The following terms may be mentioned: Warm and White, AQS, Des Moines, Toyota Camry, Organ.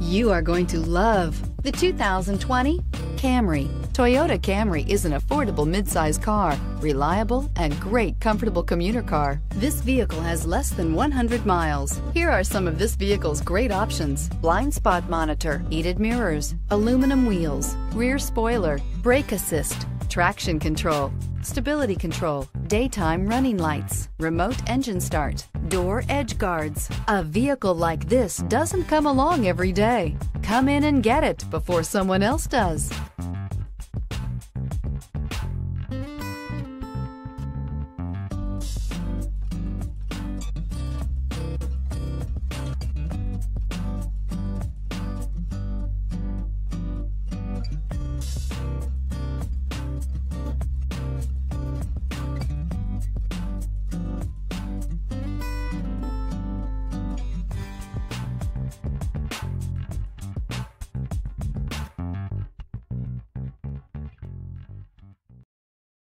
You are going to love the 2020 Camry. Toyota Camry is an affordable midsize car, reliable and great comfortable commuter car. This vehicle has less than 100 miles. Here are some of this vehicle's great options: blind spot monitor, heated mirrors, aluminum wheels, rear spoiler, brake assist, traction control, stability control, daytime running lights, remote engine start, door edge guards. A vehicle like this doesn't come along every day. Come in and get it before someone else does.